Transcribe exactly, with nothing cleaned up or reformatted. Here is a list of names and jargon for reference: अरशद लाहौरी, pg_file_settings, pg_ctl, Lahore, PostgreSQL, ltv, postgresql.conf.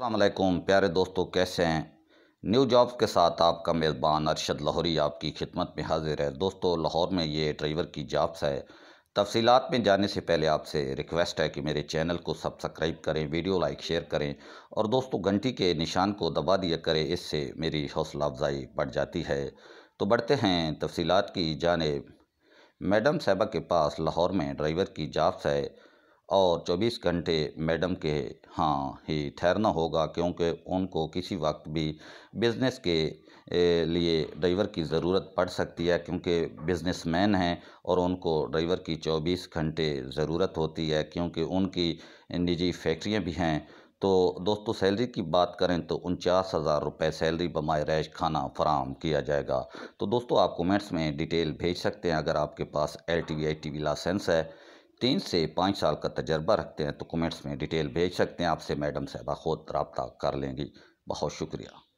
अस्सलाम वालेकुम प्यारे दोस्तों, कैसे हैं। न्यू जॉब्स के साथ आपका मेज़बान अरशद लाहौरी आपकी खिदमत में हाजिर है। दोस्तों, लाहौर में ये ड्राइवर की जॉब्स है। तफसीलात में जाने से पहले आपसे रिक्वेस्ट है कि मेरे चैनल को सब्सक्राइब करें, वीडियो लाइक शेयर करें और दोस्तों घंटी के निशान को दबा दिया करें, इससे मेरी हौसला अफजाई बढ़ जाती है। तो बढ़ते हैं तफसीलात की जानिब। मैडम साहबा के पास लाहौर में ड्राइवर की जॉब्स है और चौबीस घंटे मैडम के हाँ ही ठहरना होगा, क्योंकि उनको किसी वक्त भी बिज़नेस के लिए ड्राइवर की ज़रूरत पड़ सकती है, क्योंकि बिजनेसमैन हैं और उनको ड्राइवर की चौबीस घंटे ज़रूरत होती है, क्योंकि उनकी निजी फैक्ट्रियां भी हैं। तो दोस्तों, सैलरी की बात करें तो उनचास हज़ार रुपये सैलरी बमाए रैश खाना फराहम किया जाएगा। तो दोस्तों, आप कमेंट्स में डिटेल भेज सकते हैं। अगर आपके पास L T V I T V license है, तीन से पाँच साल का तजर्बा रखते हैं तो कमेंट्स में डिटेल भेज सकते हैं। आपसे मैडम साहबा ख़ुद रब्ता कर लेंगी। बहुत शुक्रिया।